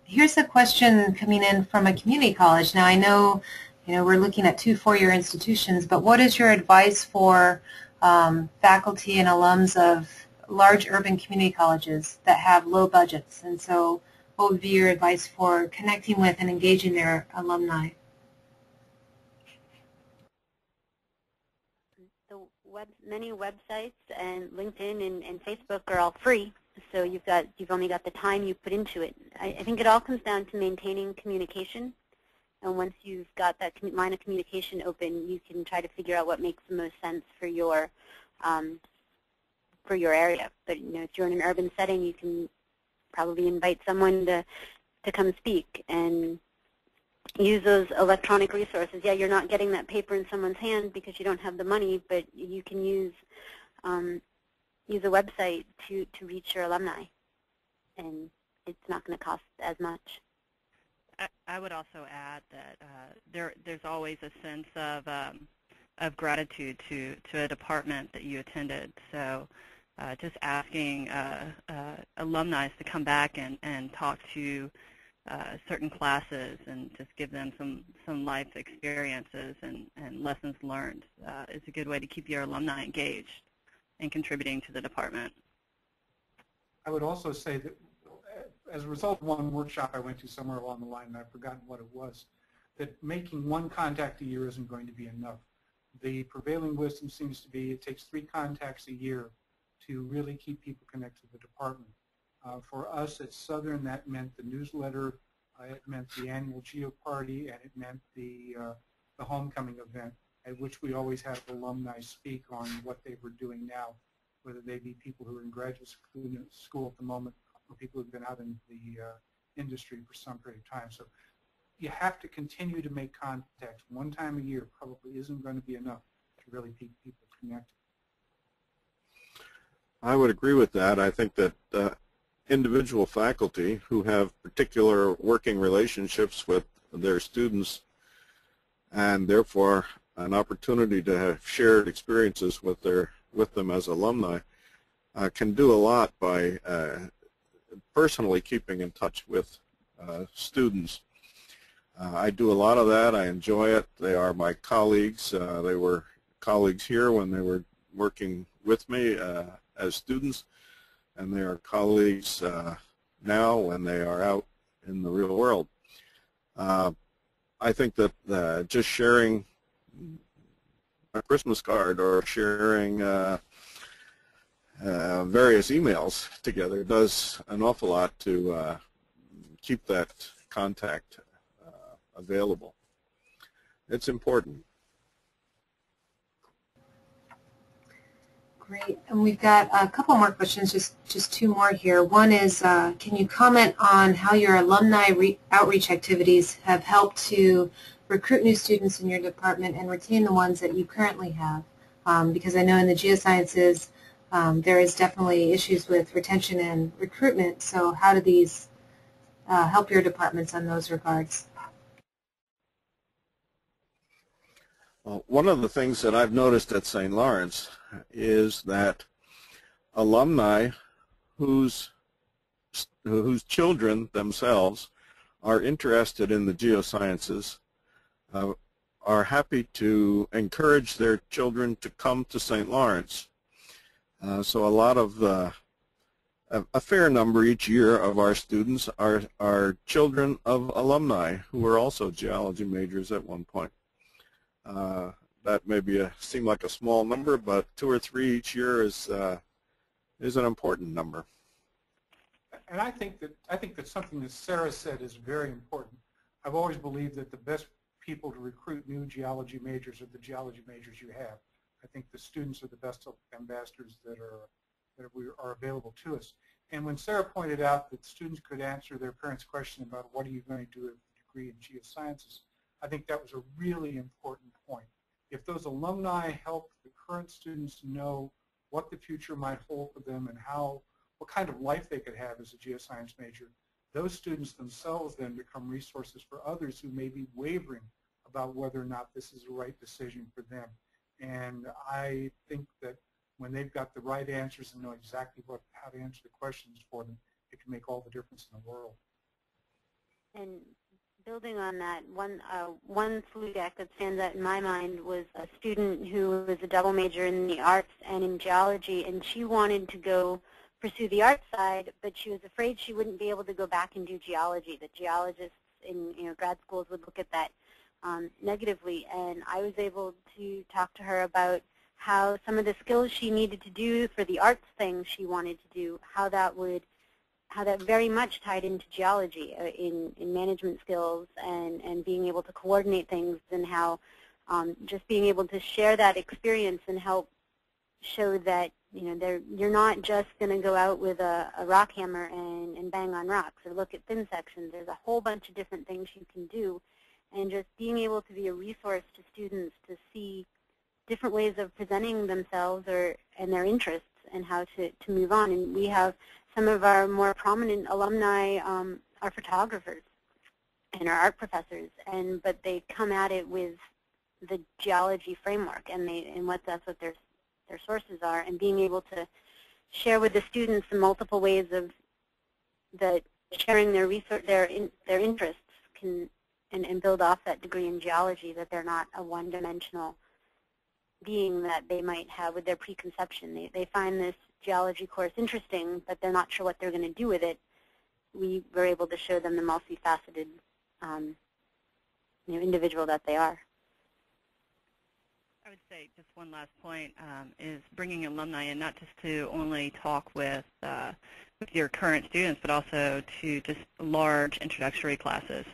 Here's a question coming in from a community college. Now I know, you know, we're looking at 2 4-year institutions, but what is your advice for faculty and alums of large urban community colleges that have low budgets? And so what would be your advice for connecting with and engaging their alumni? So many websites and LinkedIn and Facebook are all free, so you've only got the time you put into it. I think it all comes down to maintaining communication, and once you've got that line of communication open, you can try to figure out what makes the most sense for your area. But, you know, if you're in an urban setting, you can probably invite someone to come speak and use those electronic resources. Yeah, you're not getting that paper in someone's hand because you don't have the money, but you can use a website to reach your alumni, and it's not going to cost as much. I would also add that there's always a sense of gratitude to a department that you attended. So just asking alumni to come back and talk to certain classes and just give them some life experiences and lessons learned is a good way to keep your alumni engaged and contributing to the department. I would also say that as a result of one workshop I went to somewhere along the line, and I've forgotten what it was, that making one contact a year isn't going to be enough. The prevailing wisdom seems to be it takes 3 contacts a year to really keep people connected to the department. For us at Southern, that meant the newsletter, it meant the annual Geo Party, and it meant the homecoming event, at which we always have alumni speak on what they were doing now, whether they be people who are in graduate school at the moment or people who've been out in the industry for some period of time. So you have to continue to make contact. One time a year probably isn't going to be enough to really keep people connected. I would agree with that. I think that individual faculty who have particular working relationships with their students and therefore an opportunity to have shared experiences with them as alumni can do a lot by personally keeping in touch with students. I do a lot of that. I enjoy it. They are my colleagues. They were colleagues here when they were working with me as students, and they are colleagues now when they are out in the real world. I think that just sharing a Christmas card or sharing various emails together does an awful lot to keep that contact available. It's important. Great, and we've got a couple more questions, just two more here. One is, can you comment on how your alumni outreach activities have helped to recruit new students in your department and retain the ones that you currently have? Because I know in the geosciences there is definitely issues with retention and recruitment, so how do these help your departments on those regards? Well, one of the things that I've noticed at St. Lawrence is that alumni whose children themselves are interested in the geosciences are happy to encourage their children to come to St. Lawrence. So a lot of a fair number each year of our students are children of alumni who were also geology majors at one point. That may be seem like a small number, but 2 or 3 each year is an important number. And I think that something that Sarah said is very important. I've always believed that the best people to recruit new geology majors are the geology majors you have. I think the students are the best ambassadors that are available to us. And when Sarah pointed out that students could answer their parents' question about what are you going to do with a degree in geosciences, I think that was a really important point. If those alumni help the current students know what the future might hold for them and what kind of life they could have as a geoscience major, those students themselves then become resources for others who may be wavering about whether or not this is the right decision for them. And I think that when they've got the right answers and know exactly how to answer the questions for them, it can make all the difference in the world. And building on that, one SLUGAC that stands out in my mind was a student who was a double major in the arts and in geology, and she wanted to go pursue the art side, but she was afraid she wouldn't be able to go back and do geology. The geologists in grad schools would look at that negatively, and I was able to talk to her about how some of the skills she needed to do for the arts thing she wanted to do, how that very much tied into geology in management skills and being able to coordinate things, and how just being able to share that experience and help show that you're not just going to go out with a rock hammer and bang on rocks or look at thin sections. There's a whole bunch of different things you can do, and just being able to be a resource to students to see different ways of presenting themselves and their interests and how to move on. And we have some of our more prominent alumni are photographers and are art professors, but they come at it with the geology framework that's what their sources are, and being able to share with the students the multiple ways of sharing their research, their interests and build off that degree in geology, that they're not a one-dimensional being that they might have with their preconception. They find this geology course interesting, but they're not sure what they're going to do with it. We were able to show them the multifaceted individual that they are. I would say just one last point is bringing alumni in, not just to only talk with your current students, but also to just large introductory classes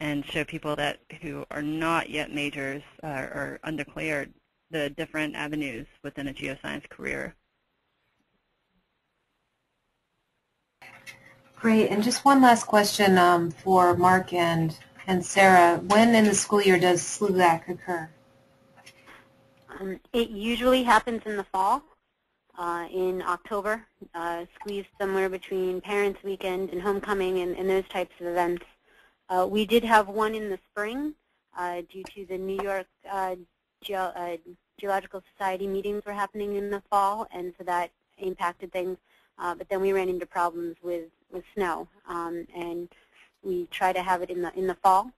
and show people who are not yet majors or undeclared the different avenues within a geoscience career. Great, and just one last question for Mark and And Sarah, when in the school year does SLUGAC occur? It usually happens in the fall, in October, squeezed somewhere between Parents' Weekend and Homecoming and those types of events. We did have one in the spring due to the New York Geological Society meetings were happening in the fall, and so that impacted things. But then we ran into problems with snow, and we try to have it in the fall.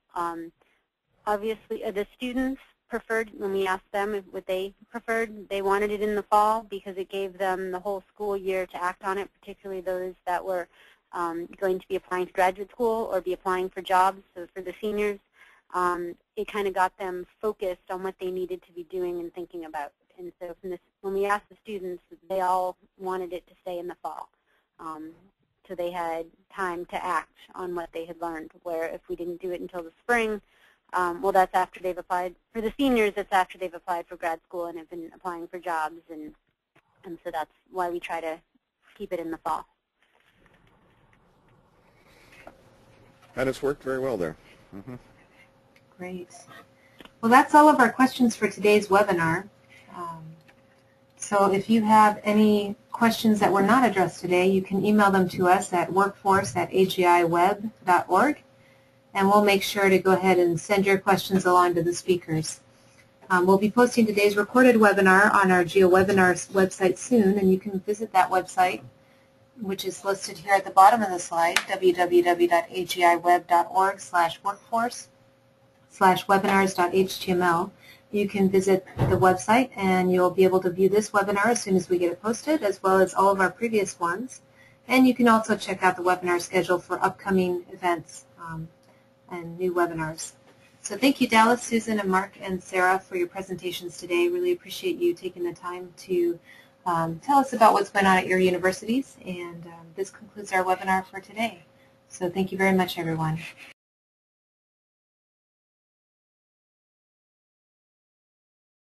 Obviously, the students preferred, when we asked them if what they preferred, they wanted it in the fall because it gave them the whole school year to act on it, particularly those that were going to be applying to graduate school or be applying for jobs. So for the seniors, it kind of got them focused on what they needed to be doing and thinking about. And so from this, when we asked the students, they all wanted it to stay in the fall. So they had time to act on what they had learned, where if we didn't do it until the spring, well, that's after they've applied. For the seniors, that's after they've applied for grad school and have been applying for jobs. And so that's why we try to keep it in the fall. And it's worked very well there. Mm-hmm. Great. Well, that's all of our questions for today's webinar. So if you have any questions that were not addressed today, you can email them to us at workforce@agiweb.org, and we'll make sure to go ahead and send your questions along to the speakers. We'll be posting today's recorded webinar on our GeoWebinars website soon, and you can visit that website, which is listed here at the bottom of the slide, www.agiweb.org/workforce/webinars.html. You can visit the website, and you'll be able to view this webinar as soon as we get it posted, as well as all of our previous ones. And you can also check out the webinar schedule for upcoming events and new webinars. So thank you, Dallas, Susan, and Mark, and Sarah for your presentations today. Really appreciate you taking the time to tell us about what's going on at your universities. And this concludes our webinar for today. So thank you very much, everyone.